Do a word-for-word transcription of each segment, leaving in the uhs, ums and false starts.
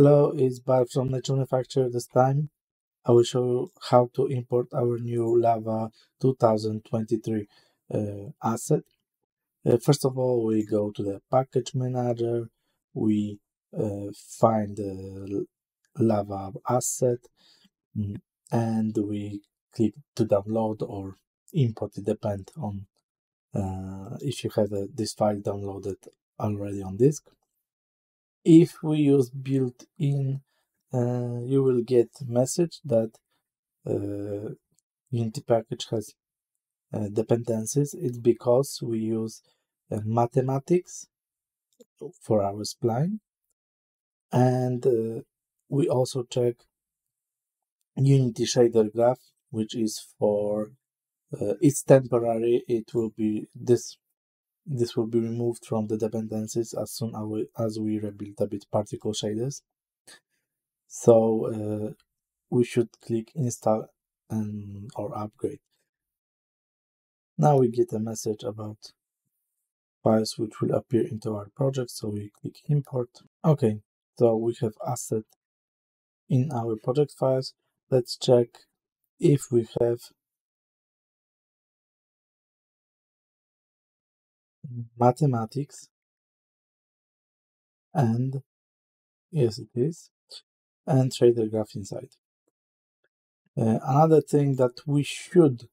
Hello, it's Barb from NatureManufacture. This time I will show you how to import our new LAVA twenty twenty-three uh, asset. Uh, first of all, we go to the package manager, we uh, find the LAVA asset, and we click to download or import. It depends on uh, if you have uh, this file downloaded already on disk. If we use built-in, uh, you will get message that uh, Unity package has uh, dependencies. It's because we use uh, Mathematics for our spline, and uh, we also check Unity shader graph, which is for uh, it's temporary. It will be this. This will be removed from the dependencies as soon as we, as we rebuild a bit particle shaders. So uh, we should click install and or upgrade. Now we get a message about files which will appear into our project. So we click import. Okay, so we have asset in our project files. Let's check if we have Mathematics, and yes it is, and shader graph inside. Uh, another thing that we should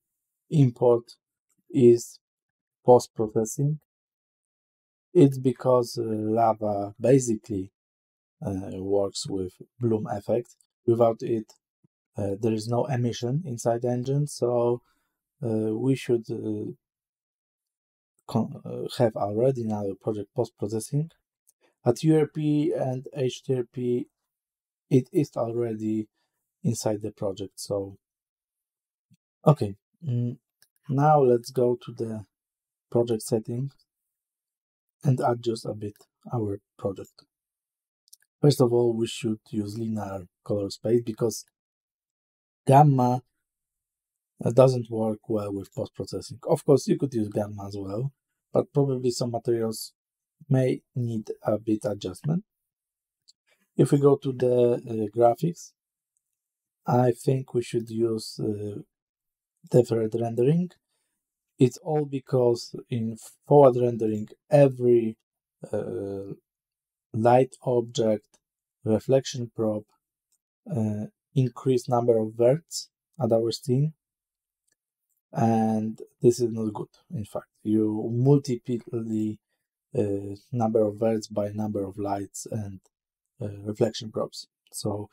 import is post-processing. It's because uh, LAVA basically uh, works with bloom effect. Without it uh, there is no emission inside the engine, so uh, we should uh, have already in our project post-processing. At U R P and H D R P it is already inside the project. So okay, now let's go to the project settings and adjust a bit our project. First of all, we should use linear color space because gamma It doesn't work well with post-processing. Of course, you could use gamma as well, but probably some materials may need a bit adjustment. If we go to the uh, graphics, I think we should use uh, deferred rendering. It's all because in forward rendering, every uh, light object, reflection probe, uh, increased number of verts at our scene. And this is not good. In fact, you multiply the uh, number of verts by number of lights and uh, reflection probes. So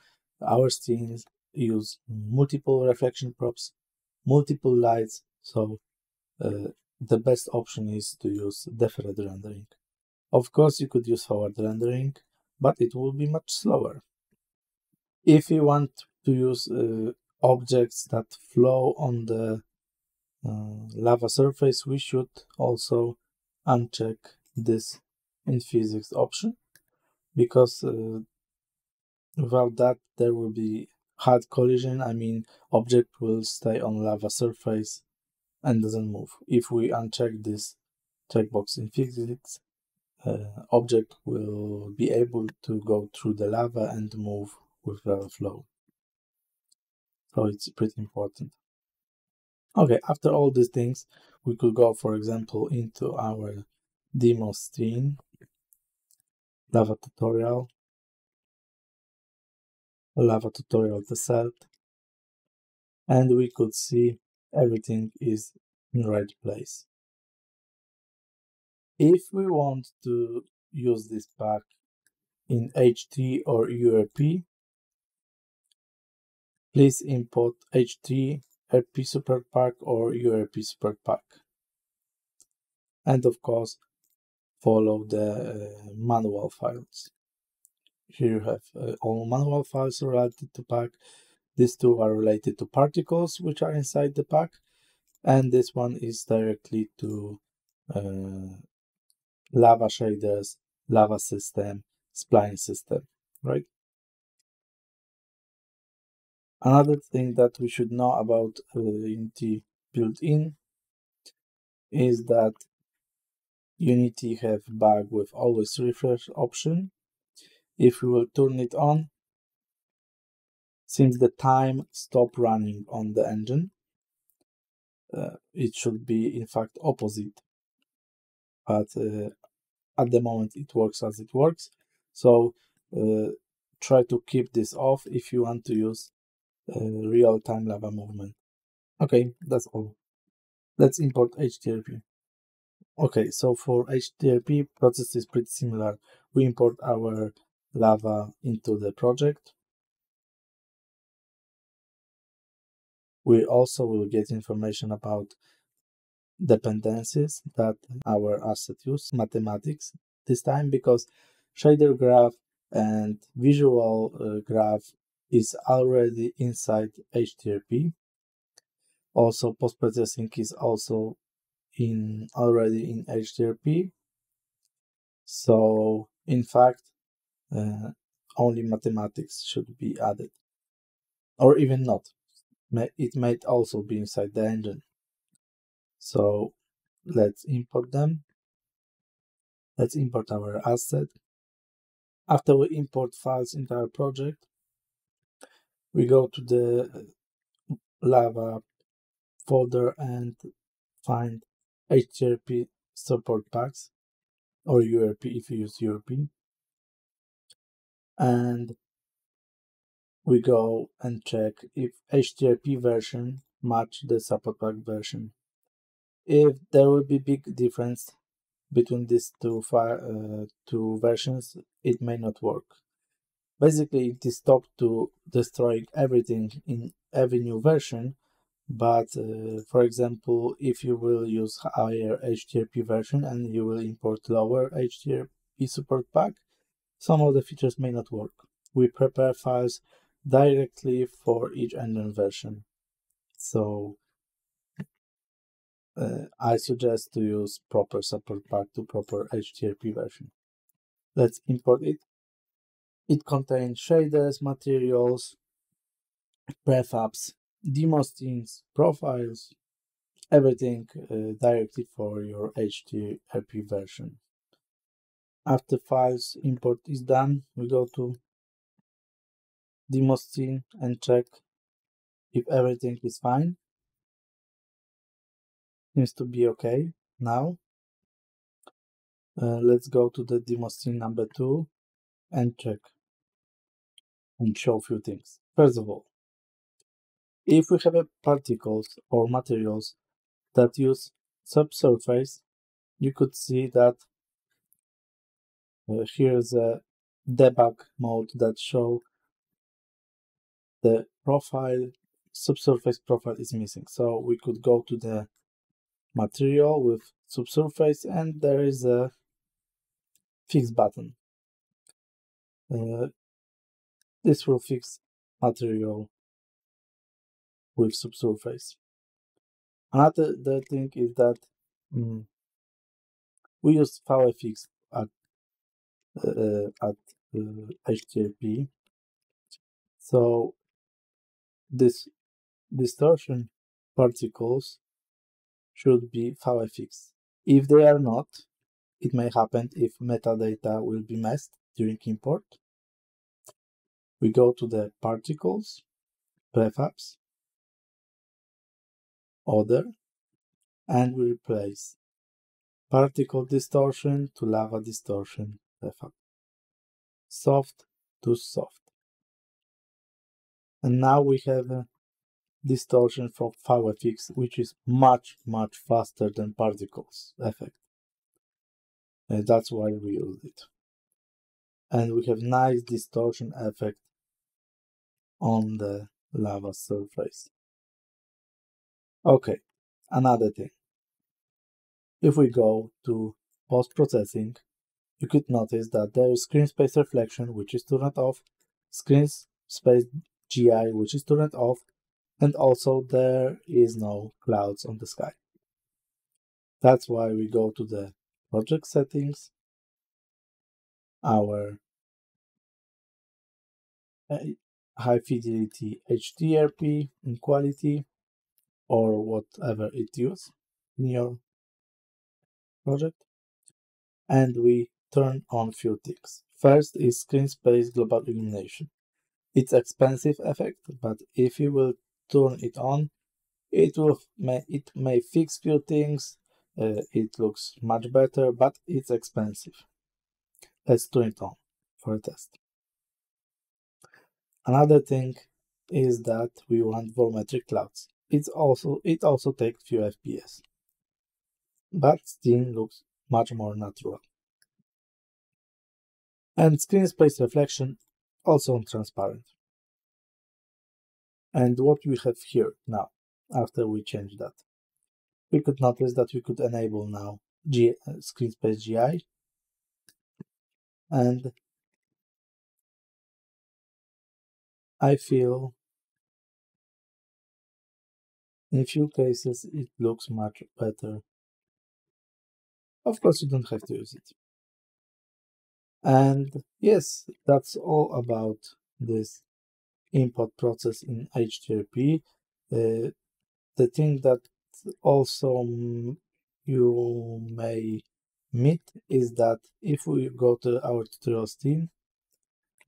our scenes use multiple reflection probes, multiple lights. So uh, the best option is to use deferred rendering. Of course, you could use forward rendering, but it will be much slower. If you want to use uh, objects that flow on the Uh, lava surface, we should also uncheck this in physics option, because uh, without that there will be hard collision. I mean, object will stay on lava surface and doesn't move. If we uncheck this checkbox in physics, uh, object will be able to go through the lava and move with lava flow. So it's pretty important. Okay, after all these things, we could go, for example, into our demo scene, LAVA tutorial, LAVA tutorial itself, and we could see everything is in the right place. If we want to use this pack in H D or U R P, please import H D R P Super Pack or U R P Super Pack, and of course follow the uh, manual files. Here you have uh, all manual files related to pack. These two are related to particles which are inside the pack, and this one is directly to uh, lava shaders, lava system, spline system, right? Another thing that we should know about uh, Unity built-in is that Unity have bug with always refresh option. If we will turn it on, since the time stop running on the engine, uh, it should be in fact opposite, but uh, at the moment it works as it works. So uh, try to keep this off if you want to use uh, real-time lava movement. Okay, that's all. Let's import H D R P. Okay, so for H D R P, process is pretty similar. We import our lava into the project. We also will get information about dependencies that our asset use, mathematics this time, because shader graph and visual uh, graph is already inside H D R P. Also, post-processing is also in already in H D R P. So in fact, uh, only mathematics should be added, or even not. It might also be inside the engine. So let's import them. Let's import our asset. After we import files into our project, we go to the LAVA folder and find H D R P support packs, or U R P if you use U R P. And we go and check if H D R P version match the support pack version. If there will be big difference between these two file, uh, two versions, it may not work. Basically, it is stopped to destroying everything in every new version. But uh, for example, if you will use higher H D R P version and you will import lower H D R P support pack, some of the features may not work. We prepare files directly for each engine version. So uh, I suggest to use proper support pack to proper H D R P version. Let's import it. It contains shaders, materials, prefabs, demo scenes, profiles, everything uh, directly for your H D R P version. After files import is done, we go to demo scene and check if everything is fine. Seems to be okay now. Uh, let's go to the demo scene number two and check and show a few things. First of all, if we have a particles or materials that use subsurface, you could see that uh, here is a debug mode that shows the profile, subsurface profile is missing. So we could go to the material with subsurface and there is a fix button. Uh, this will fix material with subsurface. Another the thing is that mm, we use filefx at, uh, at uh, H D R P. So this distortion particles should be filefixed. If they are not, it may happen if metadata will be messed during import. We go to the particles, prefabs, other, and we replace particle distortion to lava distortion prefab, soft to soft. And now we have a distortion from filefx, which is much, much faster than particles effect. And that's why we use it. And we have nice distortion effect on the lava surface. Okay, another thing. If we go to post-processing, you could notice that there is screen space reflection, which is turned off, screen space G I, which is turned off, and also there is no clouds on the sky. That's why we go to the project settings, our high fidelity H D R P in quality, or whatever it uses in your project, and we turn on few things. First is screen space global illumination. It's an expensive effect, but if you will turn it on, it will may, it may fix few things. Uh, it looks much better, but it's expensive. Let's turn it on for a test. Another thing is that we want volumetric clouds. It's also it also takes few F P S, but still looks much more natural. And screen space reflection also on transparent. And what we have here now, after we change that, we could notice that we could enable now G screen space G I and I feel in few cases it looks much better. Of course you don't have to use it. And yes, that's all about this input process in H D R P. Uh, the thing that also you may meet is that if we go to our tutorial scene,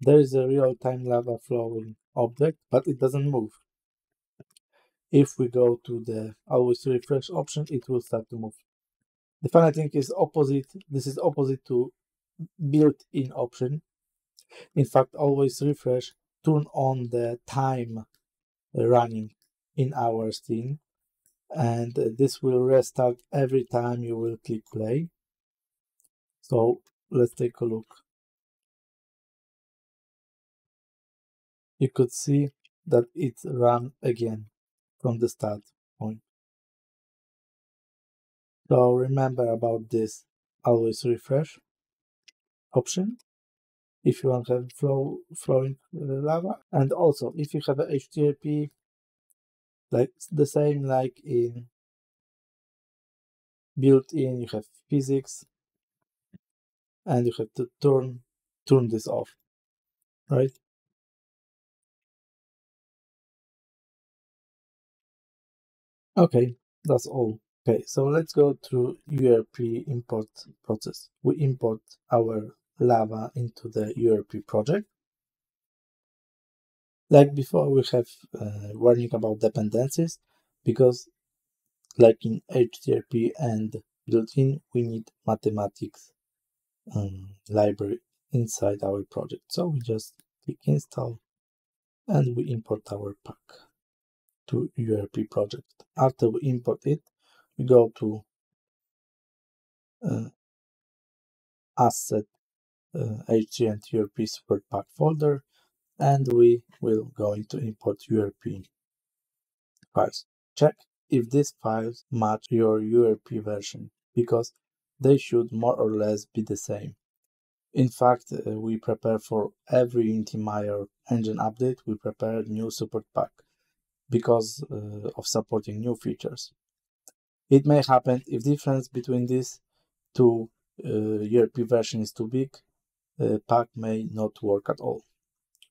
there is a real-time lava flowing object, but it doesn't move. If we go to the always refresh option, it will start to move. The funny thing is opposite. This is opposite to built-in option. In fact, always refresh turn on the time running in our scene, and this will restart every time you will click play. So let's take a look. You could see that it ran again from the start point. So remember about this always refresh option if you want to have flow, flowing lava. And also if you have a H D R P, like the same like in built-in, you have physics and you have to turn turn this off, right? Okay, that's all. Okay, so let's go to U R P import process. We import our lava into the U R P project. Like before, we have uh, warning about dependencies because, like in H D R P and built-in, we need mathematics um, library inside our project. So we just click install and we import our pack to U R P project. After we import it, we go to uh, asset uh, H D and U R P support pack folder, and we will go into import U R P files. Check if these files match your U R P version, because they should more or less be the same. In fact, uh, we prepare for every Unity Mayor engine update, we prepare new support pack because uh, of supporting new features. It may happen if difference between these two uh, U R P version is too big, uh, pack may not work at all.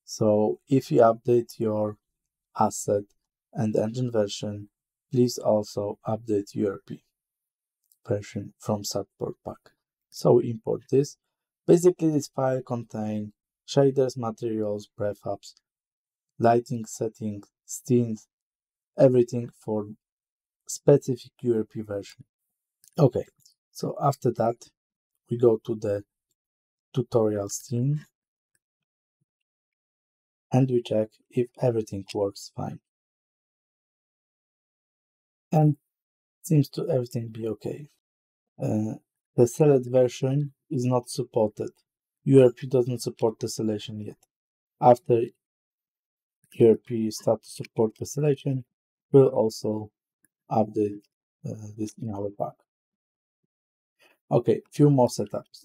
So if you update your asset and engine version, please also update U R P version from support pack. So we import this. Basically, this file contains shaders, materials, prefabs, lighting settings, scenes, everything for specific U R P version. Okay, so after that, we go to the tutorial scene and we check if everything works fine. And seems to everything be okay. Uh, the select version is not supported. U R P doesn't support tessellation yet. After U R P start to support tessellation, we'll also update uh, this in our pack. Okay, few more setups.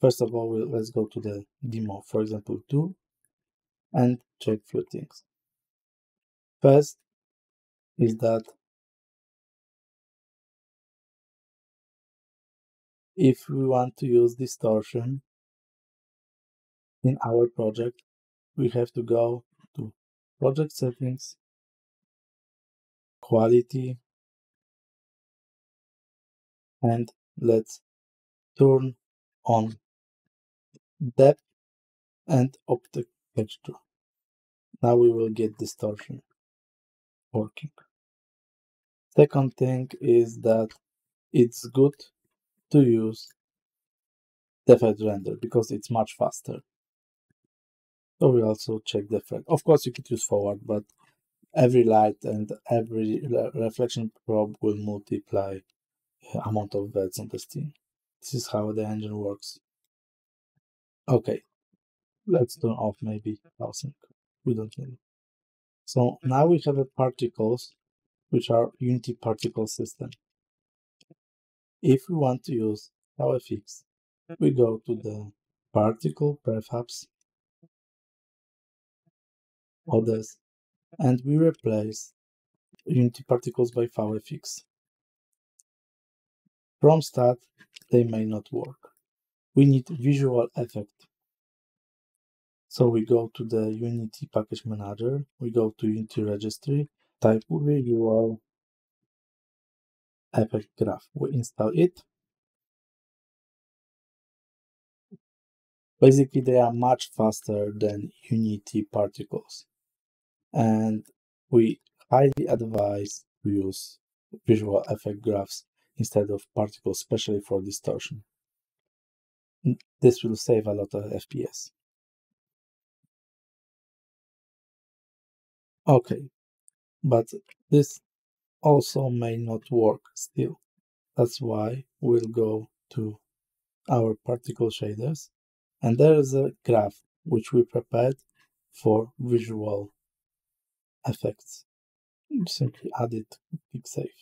First of all, we'll, let's go to the demo, for example, two. And check few things. First is that if we want to use distortion in our project, we have to go to project settings, quality, and let's turn on depth and optic texture. Now we will get distortion working. Second thing is that it's good to use Deferred Render because it's much faster. So we also check Deferred. Of course, you could use Forward, but every light and every reflection probe will multiply amount of beds on the scene. This is how the engine works. Okay, let's turn off maybe housing. We don't need it. So now we have a particles, which are Unity particle system. If we want to use filefx, we go to the particle, perhaps, others, and we replace Unity particles by filefx. From start, they may not work. We need visual effect. So we go to the Unity package manager, we go to Unity registry, type visual effect graph. We install it. Basically, they are much faster than Unity particles. And we highly advise to use visual effect graphs instead of particles, especially for distortion. This will save a lot of F P S. Okay, but this also may not work still. That's why we'll go to our particle shaders, and there is a graph which we prepared for visual effects. Simply add it, click save.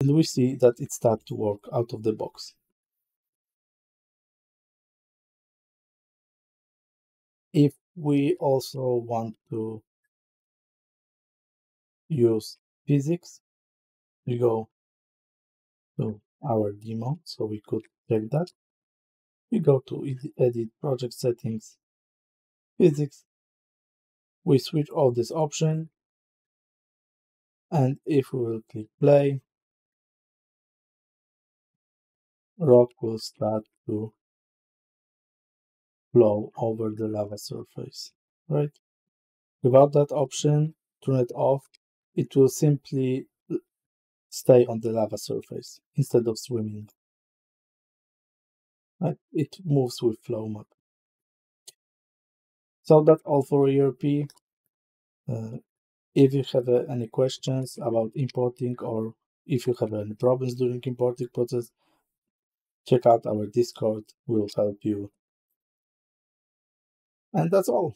And we see that it starts to work out of the box. If we also want to use physics, we go to our demo, so we could check that. We go to edit project settings, physics. We switch off this option. And if we will click play, rock will start to flow over the lava surface, right? Without that option, turn it off, it will simply stay on the lava surface instead of swimming. Right? It moves with flow map. So that's all for U R P. Uh, if you have uh, any questions about importing, or if you have any problems during importing process, check out our Discord, we'll help you. And that's all.